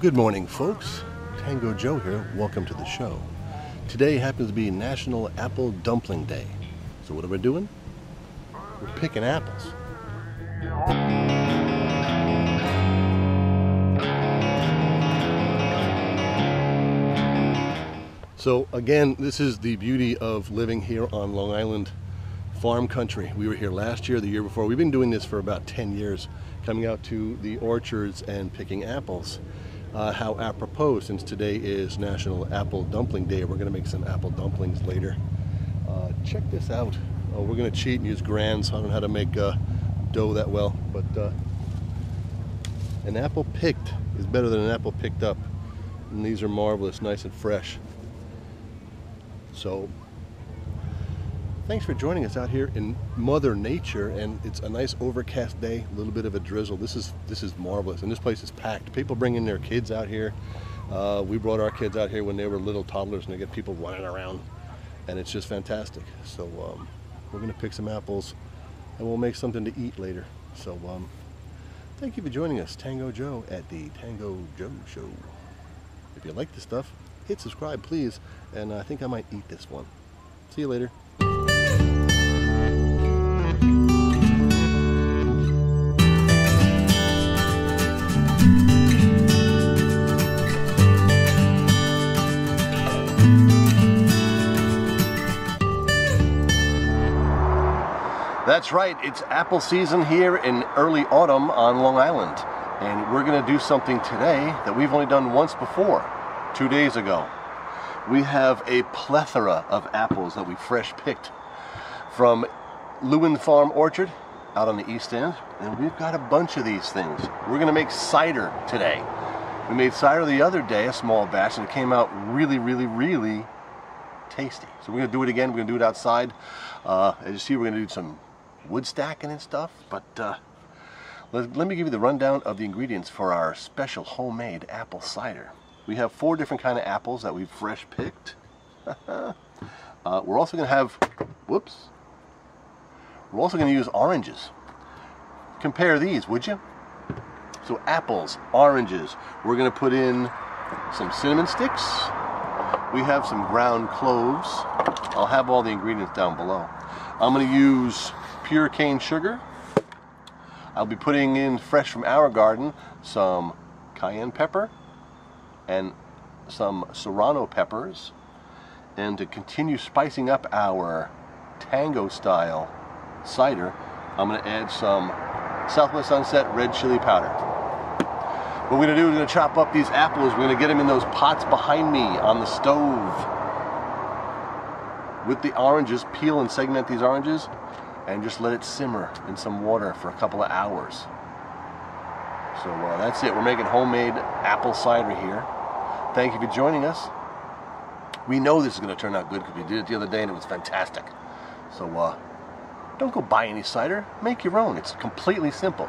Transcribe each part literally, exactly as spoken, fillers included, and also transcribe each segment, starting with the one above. Good morning, folks. Tango Joe here. Welcome to the show. Today happens to be National Apple Dumpling Day. So what are we doing? We're picking apples. So again, this is the beauty of living here on Long Island farm country. We were here last year, the year before. We've been doing this for about ten years, coming out to the orchards and picking apples. Uh, how apropos, since today is National Apple Dumpling Day. We're gonna make some apple dumplings later. Uh, check this out. Oh, we're gonna cheat and use grands. I don't know how to make uh, dough that well, but uh, an apple picked is better than an apple picked up. And these are marvelous, nice and fresh. So, thanks for joining us out here in Mother Nature, and it's a nice overcast day, a little bit of a drizzle. This is this is marvelous, and this place is packed. People bringing their kids out here. Uh, we brought our kids out here when they were little toddlers, and they get people running around, and it's just fantastic. So um, we're gonna pick some apples, and we'll make something to eat later. So um, thank you for joining us, Tango Joe at the Tango Joe Show. If you like this stuff, hit subscribe, please, and I think I might eat this one. See you later. That's right, it's apple season here in early autumn on Long Island, and we're gonna do something today that we've only done once before, two days ago. We have a plethora of apples that we fresh picked from Lewin Farm Orchard out on the East End, and we've got a bunch of these things. We're gonna make cider today. We made cider the other day, a small batch, and it came out really, really, really tasty. So we're gonna do it again, we're gonna do it outside. Uh, as you see, we're gonna do some wood stacking and stuff, but uh, let, let me give you the rundown of the ingredients for our special homemade apple cider. We have four different kind of apples that we've fresh picked. uh, we're also going to have, whoops, we're also going to use oranges. Compare these, would you? So apples, oranges, we're going to put in some cinnamon sticks. We have some ground cloves. I'll have all the ingredients down below. I'm going to use pure cane sugar. I'll be putting in, fresh from our garden, some cayenne pepper and some serrano peppers. And to continue spicing up our tango style cider, I'm going to add some Southwest Sunset red chili powder. What we're going to do is we're going to chop up these apples. We're going to get them in those pots behind me on the stove. With the oranges, peel and segment these oranges, and just let it simmer in some water for a couple of hours. So uh, that's it. We're making homemade apple cider here. Thank you for joining us. We know this is going to turn out good because we did it the other day and it was fantastic. So uh, don't go buy any cider. Make your own. It's completely simple.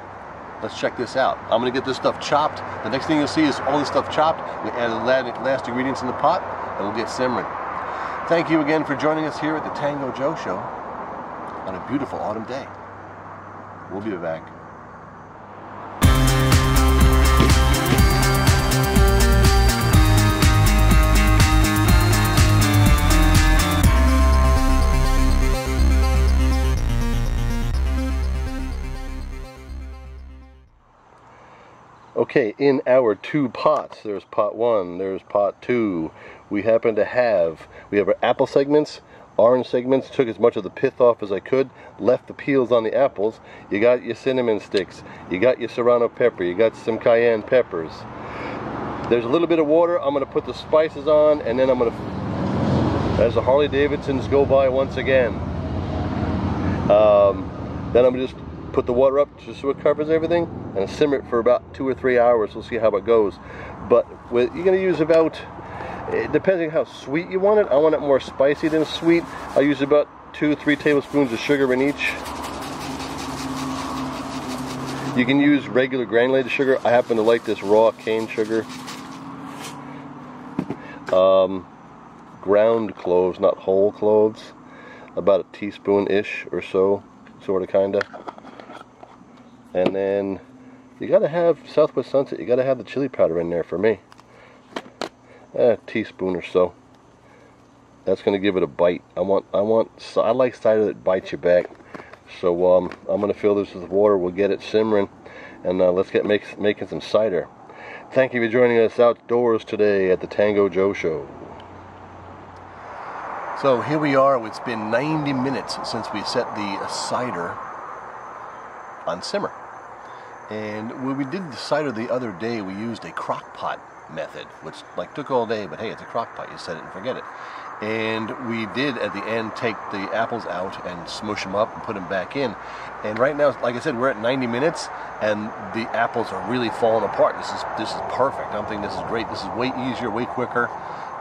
Let's check this out. I'm going to get this stuff chopped. The next thing you'll see is all this stuff chopped. We add the last ingredients in the pot and we'll get simmering. Thank you again for joining us here at the Tango Joe Show on a beautiful autumn day. We'll be back. Okay, in our two pots, there's pot one, there's pot two. We happen to have, we have our apple segments, orange segments, took as much of the pith off as I could, left the peels on the apples. You got your cinnamon sticks, you got your serrano pepper, you got some cayenne peppers. There's a little bit of water, I'm gonna put the spices on, and then I'm gonna, as the Harley Davidsons go by once again. Um, then I'm gonna just put the water up just so it covers everything, and simmer it for about two or three hours. We'll see how it goes. But with, you're going to use about, depending on how sweet you want it, I want it more spicy than sweet. I use about two, three tablespoons of sugar in each. You can use regular granulated sugar. I happen to like this raw cane sugar. Um, ground cloves, not whole cloves. About a teaspoon-ish or so, sort of, kind of. And then You gotta have Southwest Sunset, you gotta have the chili powder in there for me. A teaspoon or so. That's gonna give it a bite. I want, I want, I like cider that bites you back. So um, I'm gonna fill this with water. We'll get it simmering, and uh, let's get make, making some cider. Thank you for joining us outdoors today at the Tango Joe Show. So here we are. It's been ninety minutes since we set the cider on simmer. And when we did the cider the other day, we used a crock pot method, which like took all day, but hey, it's a crock pot. You set it and forget it. And we did at the end take the apples out and smoosh them up and put them back in. And right now, like I said, we're at ninety minutes, and the apples are really falling apart. This is this is perfect. I'm thinking this is great. This is way easier, way quicker.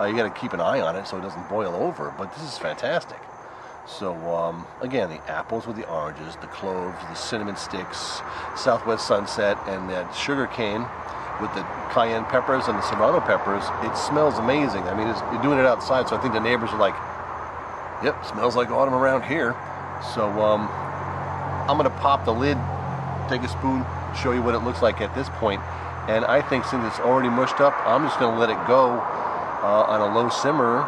Uh, you got to keep an eye on it so it doesn't boil over. But this is fantastic. So um, again, the apples with the oranges, the cloves, the cinnamon sticks, Southwest Sunset, and that sugar cane with the cayenne peppers and the serrano peppers. It smells amazing. I mean, it's, you're doing it outside, so I think the neighbors are like, yep, smells like autumn around here. So um, I'm gonna pop the lid, take a spoon, show you what it looks like at this point. And I think since it's already mushed up, I'm just gonna let it go uh, on a low simmer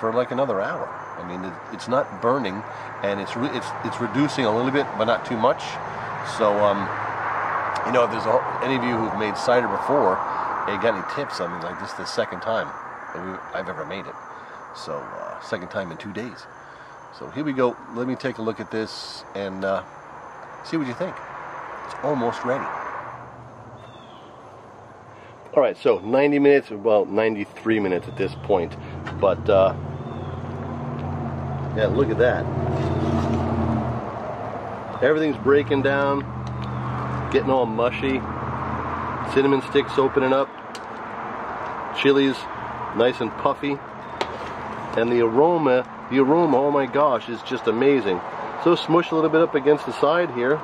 for like another hour. I mean, it, it's not burning, and it's, re it's, it's reducing a little bit, but not too much. So um, you know, if there's a, any of you who've made cider before and got any tips, I mean, like this is the second time that we, I've ever made it. So, uh, second time in two days. So here we go. Let me take a look at this and uh, see what you think. It's almost ready. All right, so ninety minutes, well, ninety-three minutes at this point. But, uh, yeah, look at that. Everything's breaking down. Getting all mushy, cinnamon sticks opening up, chilies nice and puffy, and the aroma, the aroma, oh my gosh, is just amazing. So smush a little bit up against the side here,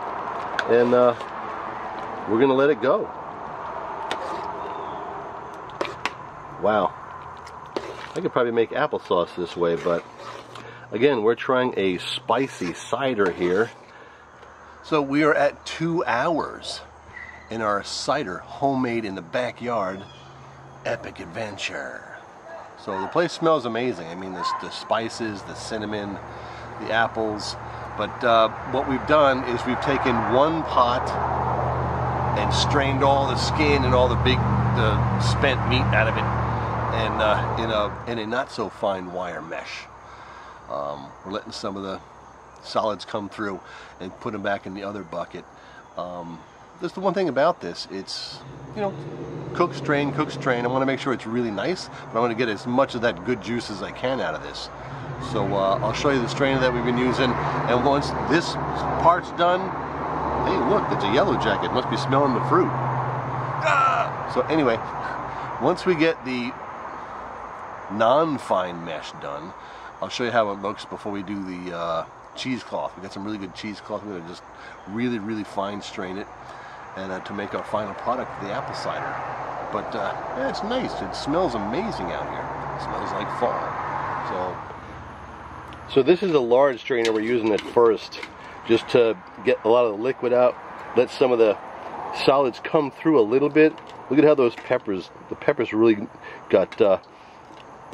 and uh, we're gonna let it go. Wow, I could probably make applesauce this way, but again, we're trying a spicy cider here. So we are at two hours in our cider homemade in the backyard epic adventure. So the place smells amazing. I mean, the, the spices, the cinnamon, the apples. But uh, what we've done is we've taken one pot and strained all the skin and all the big the spent meat out of it, and uh, in a in a not so fine wire mesh. Um, we're letting some of the solids come through and put them back in the other bucket. Um, that's the one thing about this. It's, you know, cook, strain, cook, strain. I want to make sure it's really nice, but I want to get as much of that good juice as I can out of this. So uh, I'll show you the strainer that we've been using. And once this part's done, hey, look, it's a yellow jacket. It must be smelling the fruit. Ah! So anyway, once we get the non-fine mesh done, I'll show you how it looks before we do the uh, cheesecloth. We got some really good cheesecloth. We're gonna just really, really fine strain it, and uh, to make our final product, the apple cider. But uh, yeah, it's nice. It smells amazing out here. It smells like fall. So, so this is a large strainer we're using at first, just to get a lot of the liquid out. Let some of the solids come through a little bit. Look at how those peppers. The peppers really got. Uh,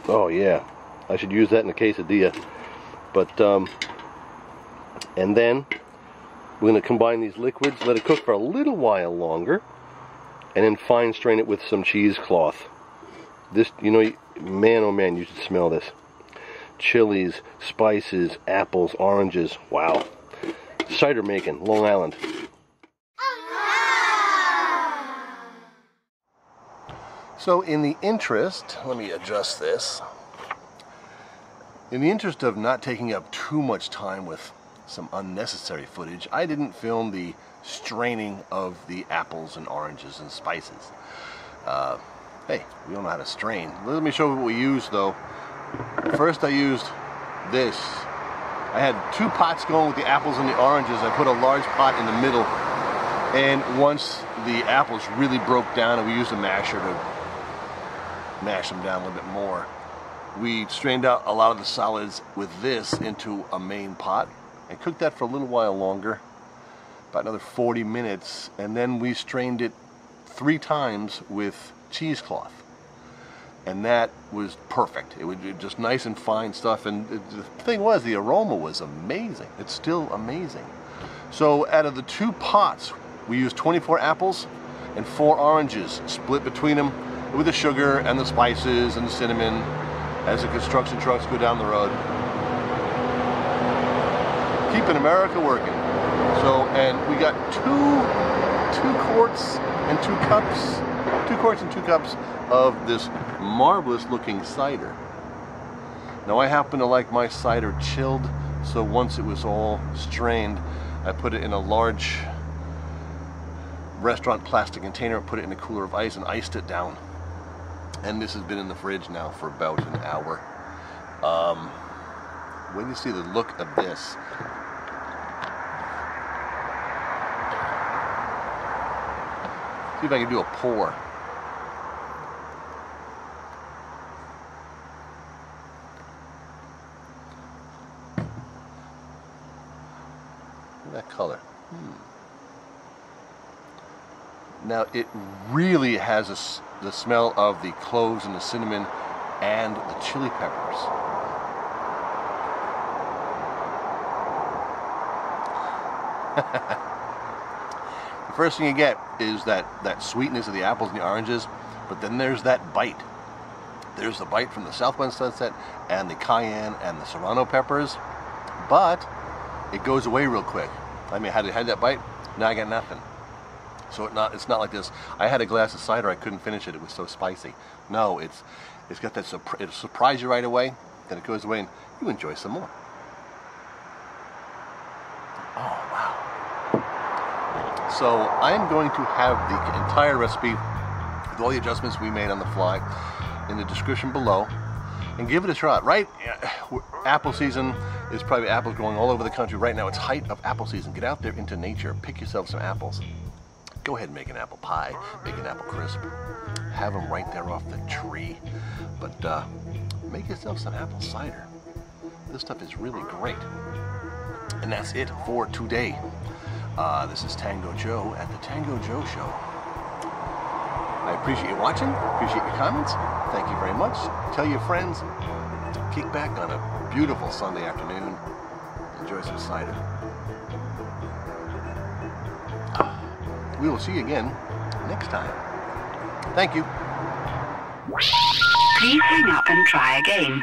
oh yeah, I should use that in a quesadilla. But. Um, And then we're going to combine these liquids, let it cook for a little while longer, and then fine strain it with some cheesecloth. This, you know, man, oh man, you should smell this. Chilies, spices, apples, oranges. Wow. Cider making, Long Island. So in the interest, let me adjust this. In the interest of not taking up too much time with some unnecessary footage, I didn't film the straining of the apples and oranges and spices. Uh, hey, we don't know how to strain. Let me show you what we used though. First I used this. I had two pots going with the apples and the oranges. I put a large pot in the middle, and once the apples really broke down and we used a masher to mash them down a little bit more, we strained out a lot of the solids with this into a main pot and cook that for a little while longer. about another forty minutes, and then we strained it three times with cheesecloth, and that was perfect. It was just nice and fine stuff, and it, the thing was, the aroma was amazing. It's still amazing. So out of the two pots, we used twenty-four apples and four oranges split between them with the sugar and the spices and the cinnamon as the construction trucks go down the road. Keeping America working. So, and we got two, two quarts and two cups, two quarts and two cups of this marvelous looking cider. Now I happen to like my cider chilled, so once it was all strained, I put it in a large restaurant plastic container and put it in a cooler of ice and iced it down. And this has been in the fridge now for about an hour. Um, when you see the look of this, see if I can do a pour. Look at that color. Hmm. Now it really has a, the smell of the cloves and the cinnamon and the chili peppers. The first thing you get is that, that sweetness of the apples and the oranges, but then there's that bite. There's the bite from the Southwest Sunset and the cayenne and the serrano peppers, but it goes away real quick. I mean, had I had that bite, now I got nothing. So it not, it's not like this, I had a glass of cider, I couldn't finish it, it was so spicy. No, it's, it's got that, surpri- it'll surprise you right away, then it goes away and you enjoy some more. So I'm going to have the entire recipe with all the adjustments we made on the fly in the description below, and give it a shot. Right, apple season is probably apples growing all over the country right now. It's height of apple season. Get out there into nature, pick yourself some apples. Go ahead and make an apple pie, make an apple crisp. Have them right there off the tree. But uh, make yourself some apple cider. This stuff is really great. And that's it for today. Uh, this is Tango Joe at the Tango Joe Show. I appreciate you watching, appreciate your comments, thank you very much. Tell your friends, kick back on a beautiful Sunday afternoon, enjoy some cider. We will see you again next time. Thank you. Please hang up and try again.